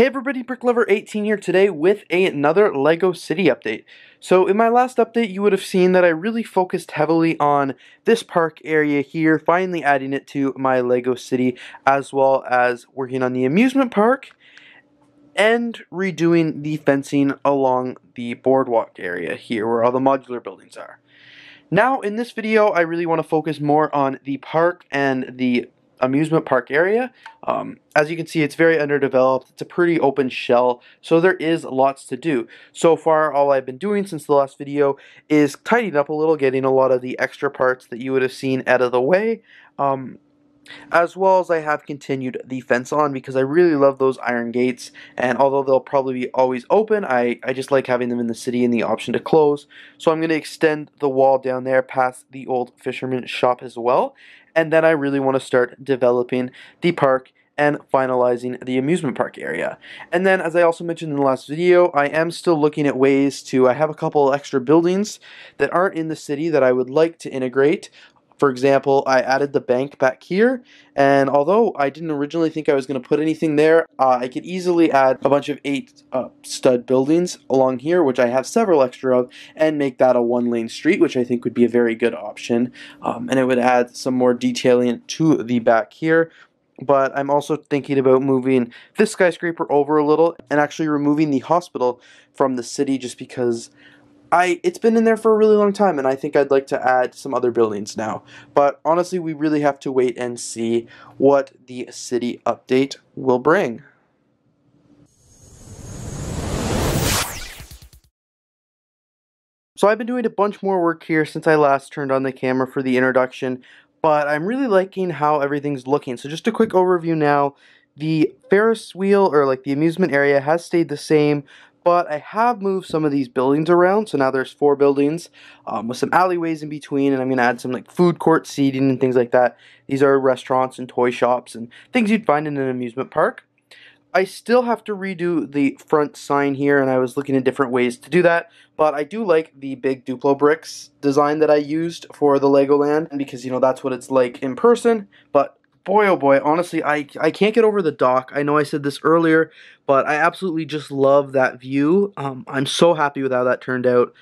Hey everybody, BrickLover18 here today with another LEGO City update. So in my last update you would have seen that I really focused heavily on this park area here, finally adding it to my LEGO City, as well as working on the amusement park and redoing the fencing along the boardwalk area here where all the modular buildings are. Now in this video I really want to focus more on the park and the amusement park area. As you can see, it's very underdeveloped. It's a pretty open shell, so there is lots to do. So far, all I've been doing since the last video is tidying up a little, getting a lot of the extra parts that you would have seen out of the way, as well as I have continued the fence on because I really love those iron gates, and although they'll probably be always open, I just like having them in the city and the option to close. So I'm going to extend the wall down there past the old fisherman shop as well, and then I really want to start developing the park and finalizing the amusement park area. And then, as I also mentioned in the last video, I am still looking at ways to, I have a couple extra buildings that aren't in the city that I would like to integrate. For example, I added the bank back here, and although I didn't originally think I was going to put anything there, I could easily add a bunch of 8 stud buildings along here, which I have several extra of, and make that a one-lane street, which I think would be a very good option, and it would add some more detailing to the back here. But I'm also thinking about moving this skyscraper over a little and actually removing the hospital from the city, just because it's been in there for a really long time, and I think I'd like to add some other buildings now. But honestly, we really have to wait and see what the city update will bring. So I've been doing a bunch more work here since I last turned on the camera for the introduction, but I'm really liking how everything's looking. So just a quick overview now. The Ferris wheel, or like the amusement area, has stayed the same, but I have moved some of these buildings around. So now there's 4 buildings with some alleyways in between, and I'm going to add some like food court seating and things like that. These are restaurants and toy shops and things you'd find in an amusement park. I still have to redo the front sign here, and I was looking at different ways to do that, but I do like the big Duplo bricks design that I used for the Legoland, because, you know, that's what it's like in person. But boy, oh boy, honestly, I can't get over the dock. I know I said this earlier, but I absolutely just love that view. I'm so happy with how that turned out.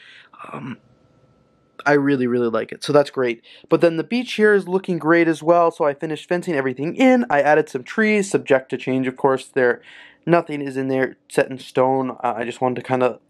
I really, really like it, so that's great. But then the beach here is looking great as well, so I finished fencing everything in. I added some trees, subject to change, of course. Nothing is in there set in stone. I just wanted to kind of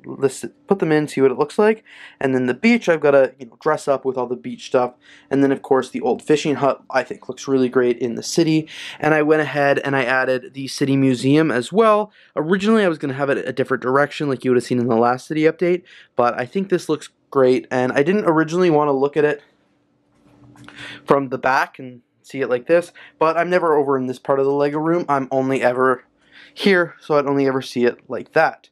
put them in, see what it looks like. And then the beach, I've got to dress up with all the beach stuff. And then, of course, the old fishing hut, I think, looks really great in the city. And I went ahead and I added the city museum as well. Originally, I was going to have it a different direction, like you would have seen in the last city update, but I think this looks great. And I didn't originally want to look at it from the back and see it like this, but I'm never over in this part of the LEGO room. I'm only ever here, so I'd only ever see it like that.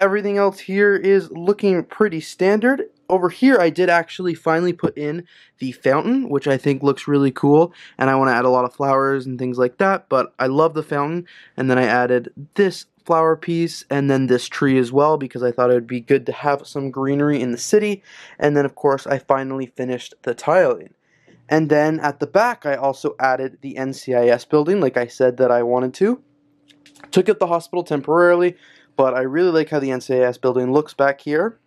Everything else here is looking pretty standard. Over here, I did actually finally put in the fountain, which I think looks really cool, and I want to add a lot of flowers and things like that, but I love the fountain. And then I added this flower piece and then this tree as well, because I thought it would be good to have some greenery in the city. And then, of course, I finally finished the tiling. And then at the back, I also added the NCIS building, like I said that I wanted to. Took out the hospital temporarily, but I really like how the NCIS building looks back here.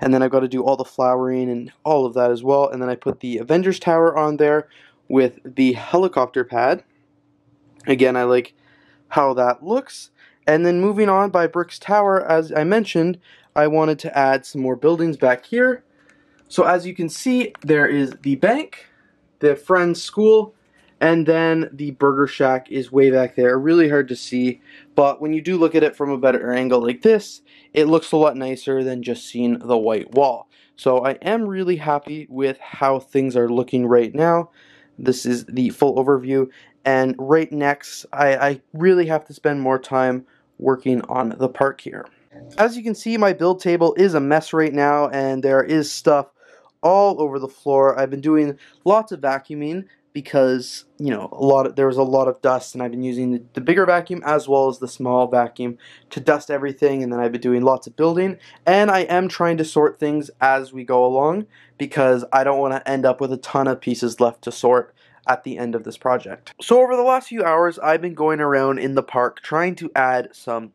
And then I've got to do all the flowering and all of that as well. And then I put the Avengers Tower on there with the helicopter pad. Again, I like how that looks. And then moving on by Bricks Tower, as I mentioned, I wanted to add some more buildings back here. So as you can see, there is the bank, the Friends School, and then the burger shack is way back there. Really hard to see, but when you do look at it from a better angle like this, it looks a lot nicer than just seeing the white wall. So I am really happy with how things are looking right now. This is the full overview, and right next, I really have to spend more time working on the park here. As you can see, my build table is a mess right now, and there is stuff all over the floor. I've been doing lots of vacuuming, because there was a lot of dust, and I've been using the bigger vacuum as well as the small vacuum to dust everything. And then I've been doing lots of building, and I am trying to sort things as we go along, because I don't want to end up with a ton of pieces left to sort at the end of this project. So over the last few hours, I've been going around in the park trying to add some,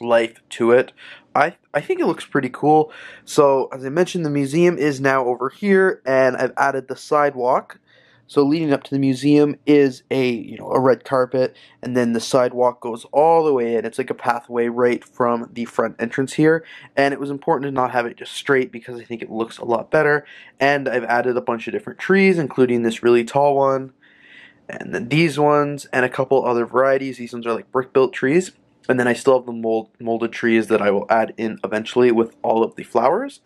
life to it. I think it looks pretty cool. So as I mentioned, the museum is now over here, and I've added the sidewalk. So leading up to the museum is a red carpet, and then the sidewalk goes all the way in. It's like a pathway right from the front entrance here, and it was important to not have it just straight because I think it looks a lot better. And I've added a bunch of different trees, including this really tall one, and then these ones, and a couple other varieties. These ones are like brick-built trees, and then I still have the molded trees that I will add in eventually with all of the flowers.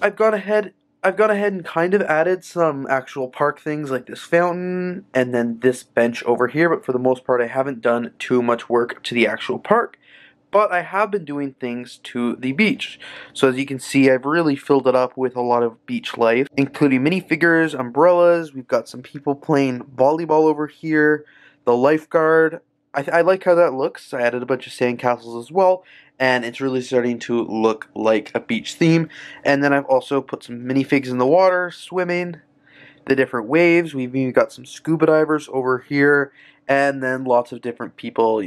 I've gone ahead and kind of added some actual park things like this fountain and then this bench over here, but for the most part I haven't done too much work to the actual park. But I have been doing things to the beach. So as you can see, I've really filled it up with a lot of beach life, including minifigures, umbrellas. We've got some people playing volleyball over here, the lifeguard. I like how that looks. I added a bunch of sandcastles as well, and it's really starting to look like a beach theme. And then I've also put some minifigs in the water, swimming, the different waves. We've even got some scuba divers over here, and then lots of different people,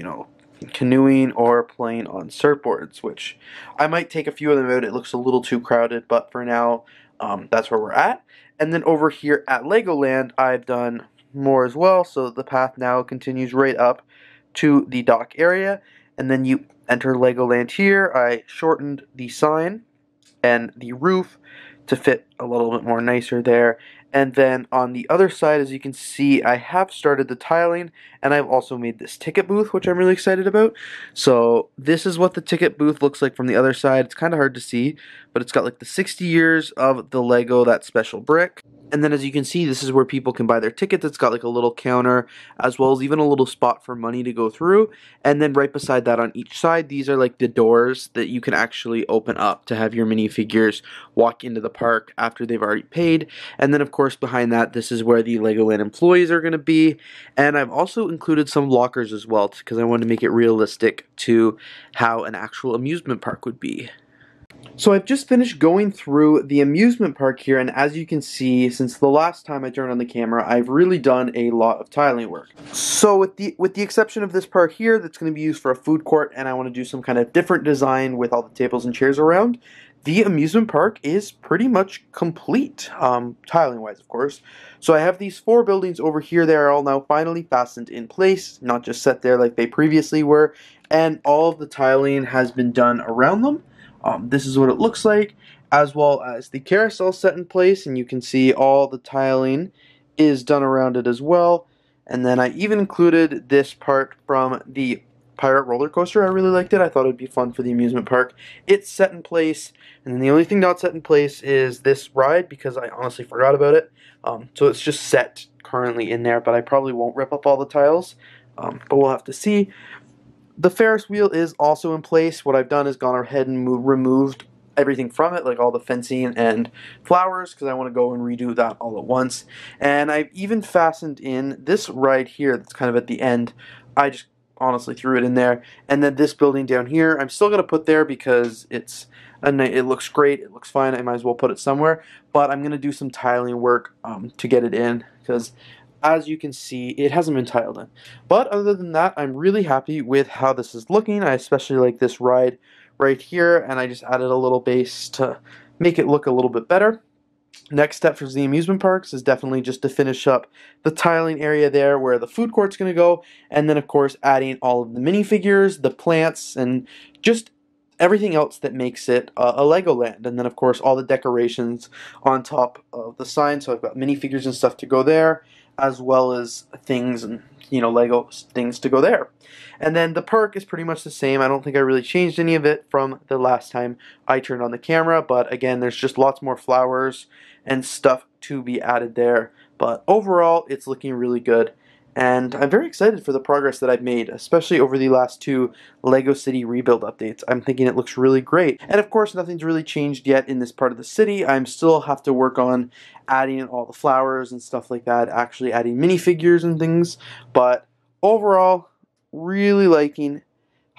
canoeing or playing on surfboards, which I might take a few of them out. It looks a little too crowded, but for now, that's where we're at. And then over here at Legoland, I've done more as well, so the path now continues right up to the dock area, and then you enter Legoland here. I shortened the sign and the roof to fit a little bit more nicer there. And then on the other side, as you can see, I have started the tiling, and I've also made this ticket booth, which I'm really excited about. So this is what the ticket booth looks like from the other side. It's kind of hard to see, but it's got like the 60 years of the Lego, that special brick. And then as you can see, this is where people can buy their tickets. It's got like a little counter, as well as even a little spot for money to go through. And then right beside that on each side, these are like the doors that you can actually open up to have your minifigures walk into the park after they've already paid. And then of course behind that, this is where the Legoland employees are going to be. And I've also included some lockers as well, because I wanted to make it realistic to how an actual amusement park would be. So I've just finished going through the amusement park here, and as you can see, since the last time I turned on the camera, I've really done a lot of tiling work. So with the exception of this part here that's going to be used for a food court, and I want to do some kind of different design with all the tables and chairs around, the amusement park is pretty much complete, tiling-wise, of course. So I have these four buildings over here. They are all now finally fastened in place, not just set there like they previously were, and all of the tiling has been done around them. This is what it looks like, as well as the carousel set in place, and you can see all the tiling is done around it as well. And then I even included this part from the pirate roller coaster. I really liked it. I thought it would be fun for the amusement park. It's set in place, and then the only thing not set in place is this ride, because I honestly forgot about it. So it's just set currently in there, but I probably won't rip up all the tiles, but we'll have to see. The Ferris wheel is also in place. What I've done is gone ahead and removed everything from it, like all the fencing and flowers, because I want to go and redo that all at once. And I've even fastened in this ride here that's kind of at the end. I just honestly threw it in there. And then this building down here, I'm still going to put there because it looks great, it looks fine, I might as well put it somewhere. But I'm going to do some tiling work to get it in, because as you can see, it hasn't been tiled in. But other than that, I'm really happy with how this is looking. I especially like this ride right here, and I just added a little base to make it look a little bit better. Next step for the amusement parks is definitely just to finish up the tiling area there where the food court's going to go, and then of course adding all of the minifigures, the plants, and just everything else that makes it a Legoland. And then of course all the decorations on top of the sign, so I've got minifigures and stuff to go there, as well as things and Lego things to go there. And then the park is pretty much the same. I don't think I really changed any of it from the last time I turned on the camera, but again, there's just lots more flowers and stuff to be added there. But overall, it's looking really good, and I'm very excited for the progress that I've made, especially over the last two LEGO City rebuild updates. I'm thinking it looks really great. And of course, nothing's really changed yet in this part of the city. I'm still have to work on adding in all the flowers and stuff like that, actually adding minifigures and things. But overall, really liking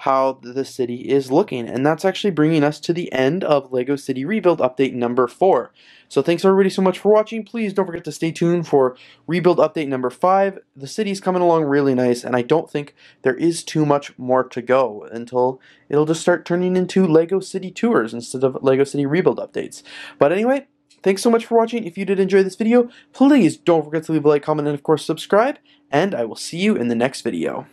how the city is looking. And that's actually bringing us to the end of LEGO City Rebuild Update number 4. So thanks everybody so much for watching. Please don't forget to stay tuned for Rebuild Update number 5. The city's coming along really nice, and I don't think there is too much more to go until it'll just start turning into LEGO City Tours instead of LEGO City Rebuild Updates. But anyway, thanks so much for watching. If you did enjoy this video, please don't forget to leave a like, comment, and of course subscribe, and I will see you in the next video.